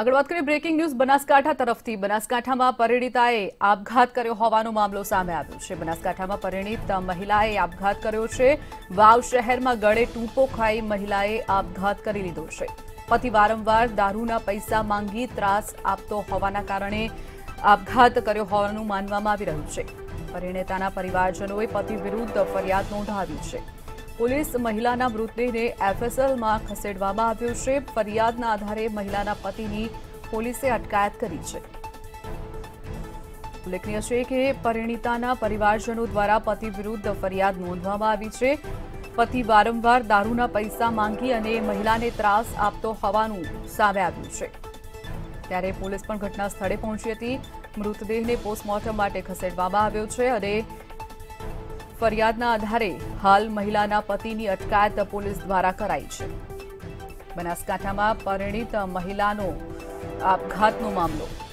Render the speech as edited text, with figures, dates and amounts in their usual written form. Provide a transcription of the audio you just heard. આગળ વાત કરીએ બ્રેકિંગ ન્યૂઝ બનાસકાંઠા તરફથી। બનાસકાંઠામાં પરિણીતાએ આપઘાત કર્યો હોવાનો મામલો સામે આવ્યો છે। બનાસકાંઠામાં પરિણીત મહિલાએ આપઘાત કર્યો છે। વાવ શહેરમાં ગળે ટૂંપો ખાઈ મહિલાએ આપઘાત કરી લીધો છે। પતિ વારંવાર દારૂના પૈસા માંગી ત્રાસ આપતો હોવાના કારણે આપઘાત કર્યો હોવાનું માનવામાં આવી રહ્યું છે। પરિણીતાના પરિવારજનોએ પતિ વિરુદ્ધ ફરિયાદ નોંધાવી છે। पुलिस महिलाना मृतदेहने एफएसएल में खसेडवामां आव्यो छे। फरियादना आधारे महिलाना पतिनी पोलीसे अटकायत करी छे। उल्लेखनीय छे के परिणीताना परिवारजनों द्वारा पति विरुद्ध फरियाद नोंधवामां आवी छे। पति वारंवार दारूना पैसा मांगी अने महिलाने त्रास आपतो होवानुं सामे आव्युं छे। त्यारे पुलिस पण घटना स्थळे पहोंची हती। मृतदेहने पोस्टमोर्टम माटे खसेडवामां आव्यो छे अने फरियादना आधारे हाल महिलाना पतिनी अटकायत पुलिस द्वारा कराई छे। बनासकांठामां परिणीत महिलानो आपघातनो मामलो।